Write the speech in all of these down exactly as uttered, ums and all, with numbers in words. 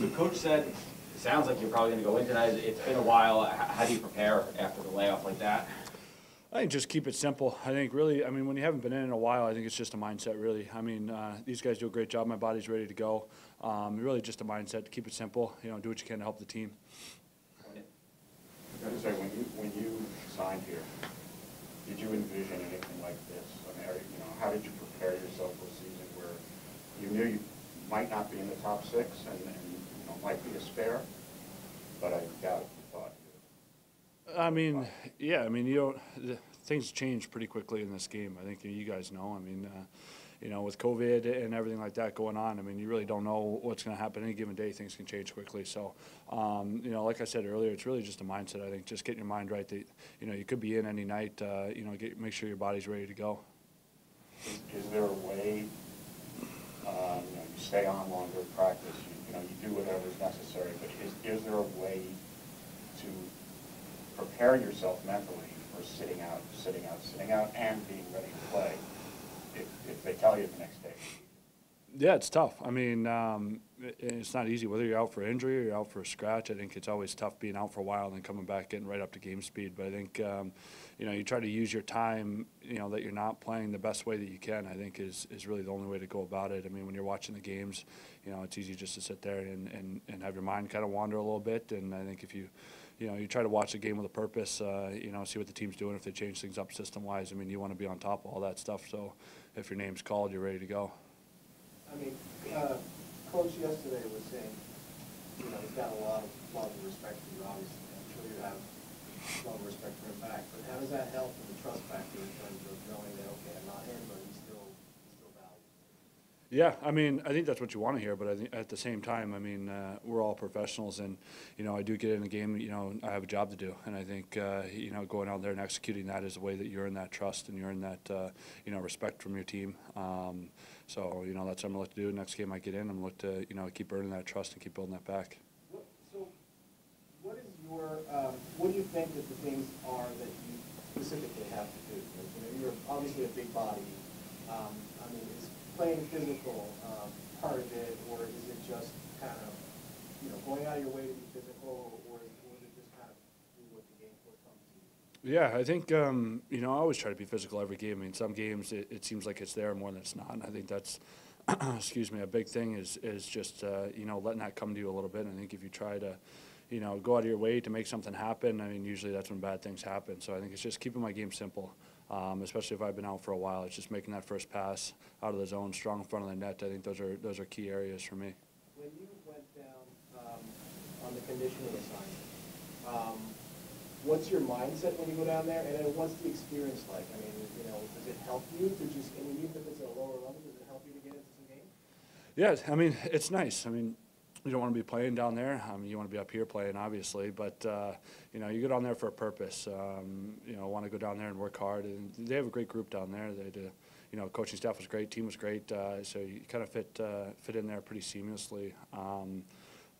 So Coach said, it sounds like you're probably going to go in tonight. It's been a while. How do you prepare after the layoff like that? I think just keep it simple. I think really, I mean, when you haven't been in in a while, I think it's just a mindset, really. I mean, uh, these guys do a great job. My body's ready to go. Um, really just a mindset to keep it simple. You know, do what you can to help the team. I was going to say, when you, when you signed here, did you envision anything like this? I mean, are, you know, how did you prepare yourself for a season where you knew you might not be in the top six and, and you know, might be a spare, but I doubt you thought you I mean, thought. yeah, I mean, you don't, the, things change pretty quickly in this game. I think you guys know. I mean, uh, you know, with COVID and everything like that going on, I mean, you really don't know what's going to happen. Any given day, things can change quickly. So, um, you know, like I said earlier, it's really just a mindset, I think. Just getting your mind right. That, you know, you could be in any night. Uh, you know, get, make sure your body's ready to go. Is, is there a way, um, you know, you stay on longer practice, you, you know, you do whatever's necessary, but is, is there a way to prepare yourself mentally for sitting out, sitting out, sitting out, and being ready to play? If, if they tell you the next day? Yeah, it's tough. I mean, um, it, it's not easy. Whether you're out for injury or you're out for a scratch, I think it's always tough being out for a while and then coming back, getting right up to game speed. But I think, um, you know, you try to use your time, you know, that you're not playing the best way that you can, I think is, is really the only way to go about it. I mean, when you're watching the games, you know, it's easy just to sit there and, and, and have your mind kind of wander a little bit. And I think if you, you know, you try to watch the game with a purpose, uh, you know, see what the team's doing, if they change things up system-wise. I mean, you want to be on top of all that stuff. So if your name's called, you're ready to go. I mean, uh, Coach yesterday was saying, you know, he's got a lot of love and respect for you, obviously. I'm sure you have love and respect for him back. But how does that help with the trust factor in terms of knowing that, okay, I'm not him, but he's still, he's still valued? Yeah, I mean, I think that's what you want to hear, but I think at the same time, I mean, uh, we're all professionals, and you know, I do get in the game. You know, I have a job to do, and I think uh, you know, going out there and executing that is the way that you earn that trust and you earn that uh, you know, respect from your team. Um, so you know, that's what I'm gonna look to do. Next game I get in, I'm gonna look to you know, keep earning that trust and keep building that back. What, so, what is your? Um, what do you think that the things are that you specifically have to do? Because, you know, you're obviously a big body. Um, I mean, is playing physical um, part of it, or is it just kind of, you know, going out of your way to be physical, or is it just kind of do what the game comes to you? Yeah, I think, um, you know, I always try to be physical every game. I mean, some games it, it seems like it's there more than it's not, and I think that's, excuse me, a big thing is, is just, uh, you know, letting that come to you a little bit. And I think if you try to, you know, go out of your way to make something happen, I mean, usually that's when bad things happen. So I think it's just keeping my game simple. Um, especially if I've been out for a while, it's just making that first pass out of the zone, strong in front of the net. I think those are those are key areas for me. When you went down um, on the conditioning assignment, um, what's your mindset when you go down there, and then what's the experience like? I mean, you know, does it help you to just, I mean, even if it's at a lower level, does it help you to get into some games? Yeah, I mean, it's nice. I mean, you don't want to be playing down there. I mean, you want to be up here playing, obviously. But, uh, you know, you go down there for a purpose. Um, you know, want to go down there and work hard. And they have a great group down there. They do, you know, coaching staff was great. Team was great. Uh, so you kind of fit uh, fit in there pretty seamlessly. Um,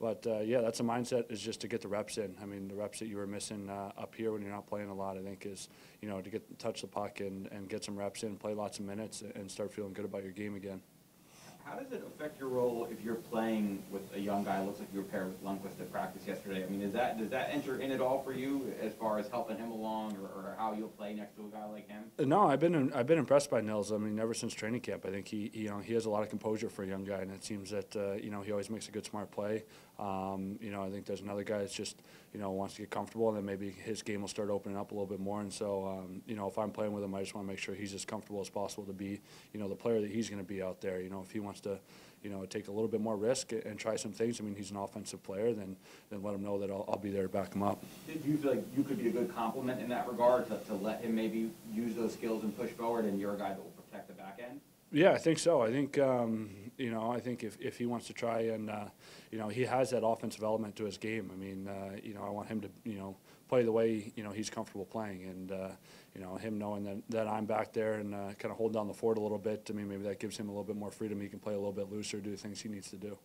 but, uh, yeah, that's a mindset, is just to get the reps in. I mean, the reps that you were missing uh, up here when you're not playing a lot, I think, is, you know, to get touch the puck and, and get some reps in, play lots of minutes, and start feeling good about your game again. How does it affect your role if you're playing with a young guy? It looks like you were paired with Lundqvist at practice yesterday. I mean, is that, does that enter in at all for you as far as helping him along, or, or how you'll play next to a guy like him? No, I've been I've been impressed by Nils. I mean, ever since training camp, I think he you know he has a lot of composure for a young guy, and it seems that uh, you know, he always makes a good, smart play. Um, you know, I think there's another guy that's just, you know, wants to get comfortable, and then maybe his game will start opening up a little bit more. And so, um, you know, if I'm playing with him, I just want to make sure he's as comfortable as possible to be, you know, the player that he's going to be out there. You know, if he wants to, you know, take a little bit more risk and try some things, I mean, he's an offensive player, then then let him know that I'll, I'll be there to back him up. Did you feel like you could be a good complement in that regard, to, to let him maybe use those skills and push forward, and you're a guy that will protect the back end? Yeah, I think so. I think, um, you know, I think if, if he wants to try and, uh, you know, he has that offensive element to his game. I mean, uh, you know, I want him to, you know, play the way, you know, he's comfortable playing. And, uh, you know, him knowing that, that I'm back there and uh, kind of hold down the fort a little bit, I mean, maybe that gives him a little bit more freedom. He can play a little bit looser, do the things he needs to do.